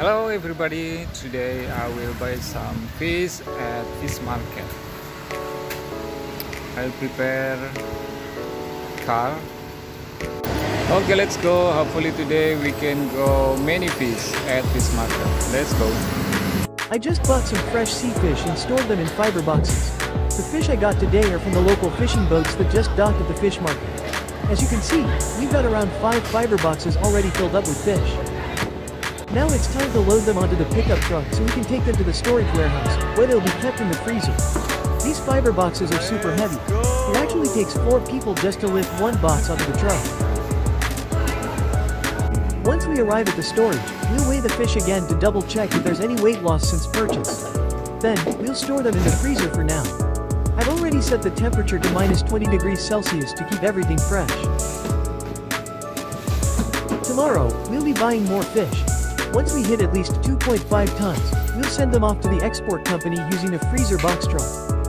Hello everybody, today I will buy some fish at fish market. I'll prepare car. Okay, let's go. Hopefully today we can go many fish at fish market. Let's go. I just bought some fresh sea fish and stored them in fiber boxes. The fish I got today are from the local fishing boats that just docked at the fish market. As you can see, we've got around 5 fiber boxes already filled up with fish. Now it's time to load them onto the pickup truck so we can take them to the storage warehouse, where they'll be kept in the freezer. These fiber boxes are super heavy. It actually takes 4 people just to lift one box onto the truck. Once we arrive at the storage, we'll weigh the fish again to double check if there's any weight loss since purchase. Then, we'll store them in the freezer for now. I've already set the temperature to -20°C to keep everything fresh. Tomorrow, we'll be buying more fish. Once we hit at least 2.5 tons, we'll send them off to the export company using a freezer box truck.